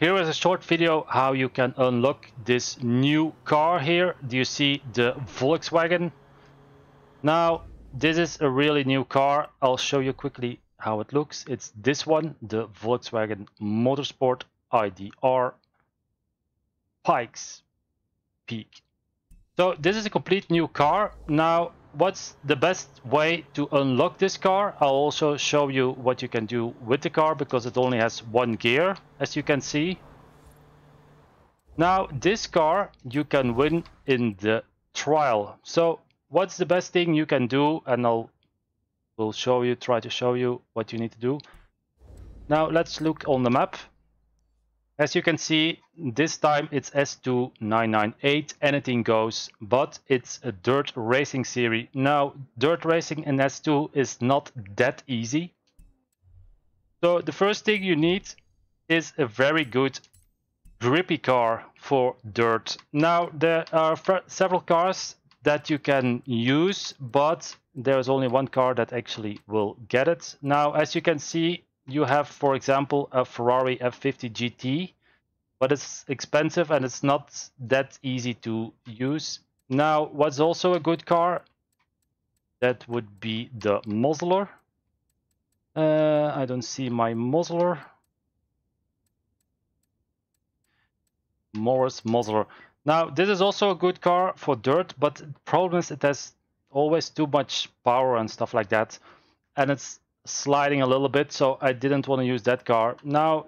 Here is a short video how you can unlock this new car here. Do you see the Volkswagen? Now, this is a really new car. I'll show you quickly how it looks. It's this one, the Volkswagen Motorsport IDR Pikes Peak. So this is a complete new car. Now, what's the best way to unlock this car? I'll also show you what you can do with the car, because it only has one gear, as you can see. Now, this car you can win in the trial. So what's the best thing you can do? And we'll show you, try to show you what you need to do. Now let's look on the map. As you can see, this time it's S2998, anything goes, but it's a dirt racing series. Now, dirt racing in S2 is not that easy. So the first thing you need is a very good grippy car for dirt. Now, there are several cars that you can use, but there's only one car that actually will get it. Now, as you can see, you have, for example, a Ferrari F50 GT, but it's expensive and it's not that easy to use. Now, what's also a good car? That would be the Mozzler. I don't see my Mozzler. Morris Mozzler. Now, this is also a good car for dirt, but the problem is it has always too much power and stuff like that. And it's sliding a little bit, so I didn't want to use that car. Now,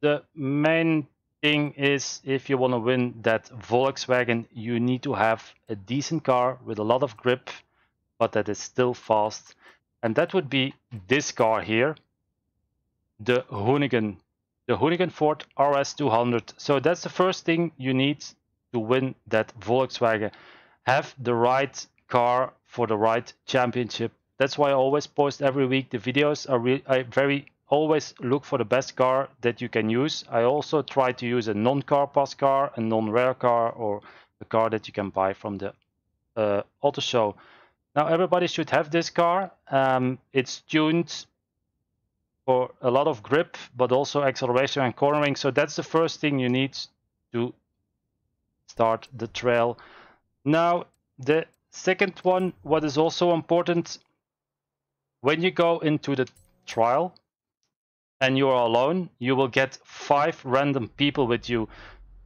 the main thing is, if you want to win that Volkswagen, you need to have a decent car with a lot of grip, but that is still fast, and that would be this car here, the Hoonigan, the Hoonigan Ford RS200. So that's the first thing you need to win that Volkswagen. Have the right car for the right championship. That's why I always post every week the videos. I always look for the best car that you can use. I also try to use a non-car pass car, a non-rare car, or a car that you can buy from the auto show. Now, everybody should have this car. It's tuned for a lot of grip, but also acceleration and cornering. So that's the first thing you need to start the trail. Now, the second one, what is also important, when you go into the trial and you are alone, you will get 5 random people with you.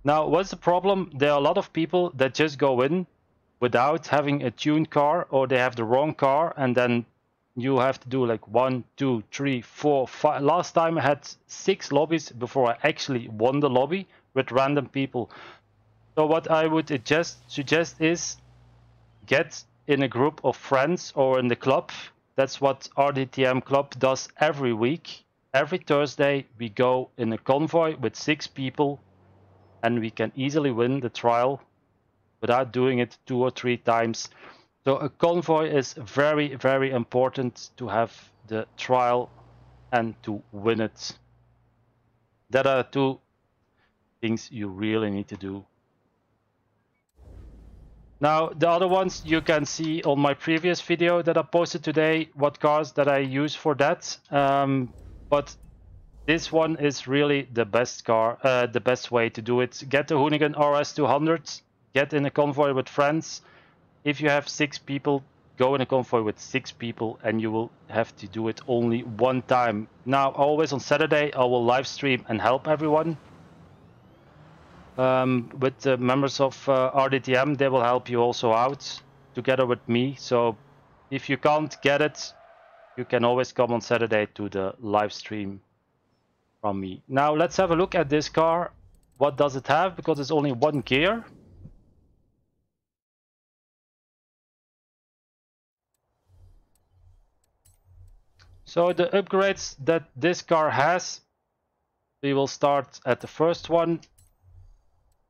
Now, what's the problem? There are a lot of people that just go in without having a tuned car, or they have the wrong car, and then you have to do like 1, 2, 3, 4, 5. Last time I had 6 lobbies before I actually won the lobby with random people. So what I would suggest is get in a group of friends or in the club. That's what RDTM Club does every week. Every Thursday we go in a convoy with 6 people, and we can easily win the trial without doing it 2 or 3 times. So a convoy is very, very important to have the trial and to win it. That are 2 things you really need to do. Now, the other ones you can see on my previous video that I posted today, what cars that I use for that. But this one is really the best car, the best way to do it. Get the Hoonigan RS200, get in a convoy with friends. If you have 6 people, go in a convoy with 6 people, and you will have to do it only one time. Now, always on Saturday, I will live stream and help everyone. With the members of RDTM, they will help you also out together with me. So if you can't get it, you can always come on Saturday to the live stream from me. Now let's have a look at this car. What does it have? Because it's only one gear. So the upgrades that this car has, we will start at the first one.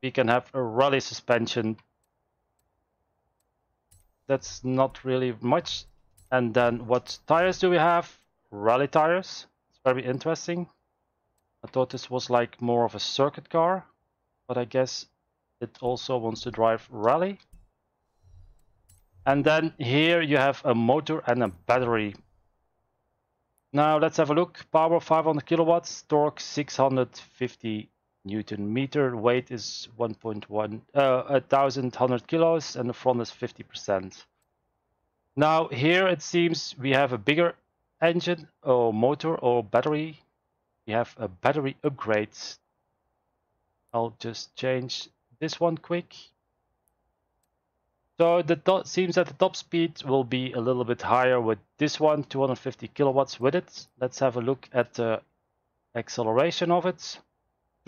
We can have a rally suspension. That's not really much. And then what tires do we have? Rally tires. It's very interesting. I thought this was like more of a circuit car, but I guess it also wants to drive rally. And then here you have a motor and a battery. Now let's have a look. Power 500 kilowatts, torque 650 Newton meter. Weight is 1,100 kilos, and the front is 50%. Now here it seems we have a bigger engine or motor or battery. We have a battery upgrade. I'll just change this one quick. So it seems that the top speed will be a little bit higher with this one, 250 kilowatts with it. Let's have a look at the acceleration of it.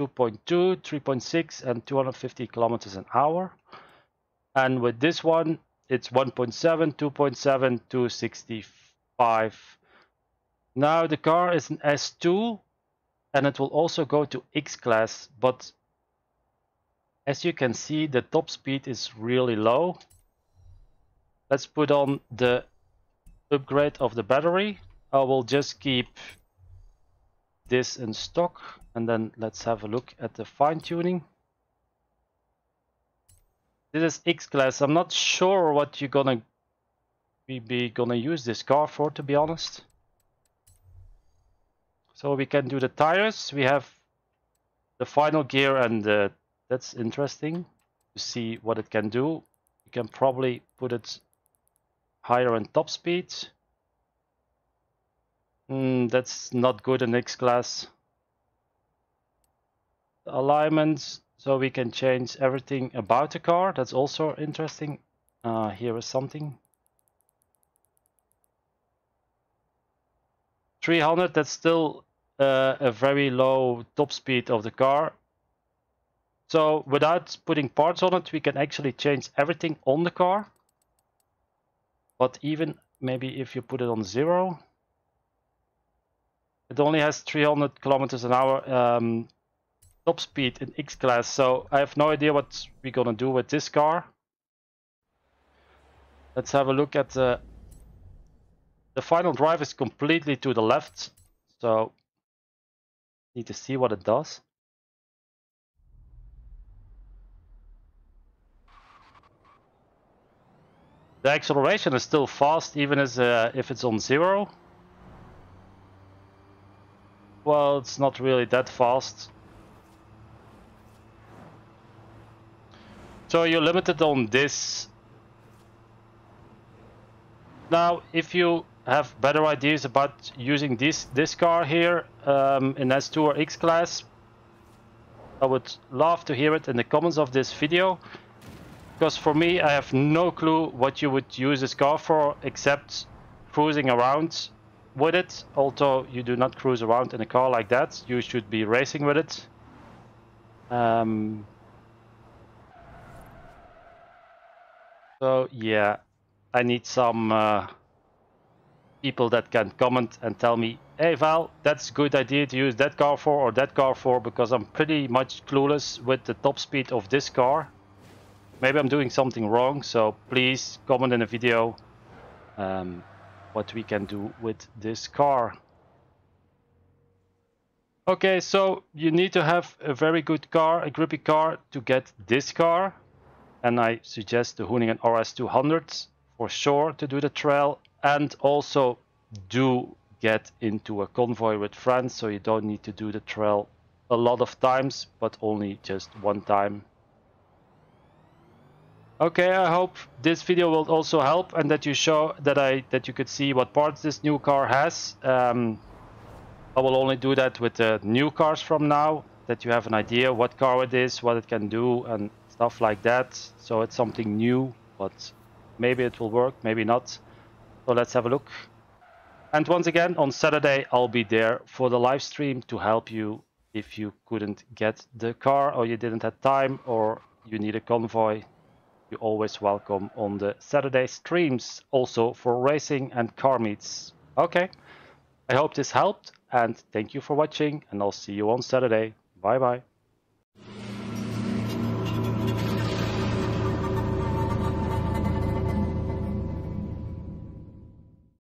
2.2, 3.6 and 250 kilometers an hour. And with this one, it's 1.7, 2.7, 265. Now the car is an S2 and it will also go to X-Class. But as you can see, the top speed is really low. Let's put on the upgrade of the battery. I will just keep this in stock, and then let's have a look at the fine-tuning. This is X-Class. I'm not sure what you're gonna be gonna use this car for, to be honest. So we can do the tires. We have the final gear, and that's interesting to see what it can do. You can probably put it higher in top speed. That's not good in X-Class. The alignment, so we can change everything about the car. That's also interesting. Here is something. 300, that's still a very low top speed of the car. So without putting parts on it, we can actually change everything on the car. But even maybe if you put it on zero, it only has 300 kilometers an hour top speed in X-Class, so I have no idea what we're gonna do with this car. Let's have a look at the final drive is completely to the left, so need to see what it does. The acceleration is still fast, even as if it's on zero. Well, it's not really that fast. So you're limited on this. Now, if you have better ideas about using this car here in S2 or X-Class, I would love to hear it in the comments of this video. Because for me, I have no clue what you would use this car for, except cruising around with it. Although you do not cruise around in a car like that, you should be racing with it. So yeah, I need some people that can comment and tell me, hey Val, that's a good idea to use that car for or that car for, because I'm pretty much clueless with the top speed of this car. Maybe I'm doing something wrong, so please comment in the video what we can do with this car. Okay, so you need to have a very good car, a grippy car, to get this car, and I suggest the Hoonigan RS200 for sure to do the trail, and also do get into a convoy with friends, so you don't need to do the trail a lot of times, but only just one time. Okay, I hope this video will also help, and that you show that you could see what parts this new car has. I will only do that with the new cars from now, that you have an idea what car it is, what it can do and stuff like that. So it's something new, but maybe it will work, maybe not. So let's have a look. And once again, on Saturday I'll be there for the live stream to help you if you couldn't get the car, or you didn't have time, or you need a convoy. You're always welcome on the Saturday streams, also for racing and car meets. Okay, I hope this helped, and thank you for watching, and I'll see you on Saturday. Bye bye.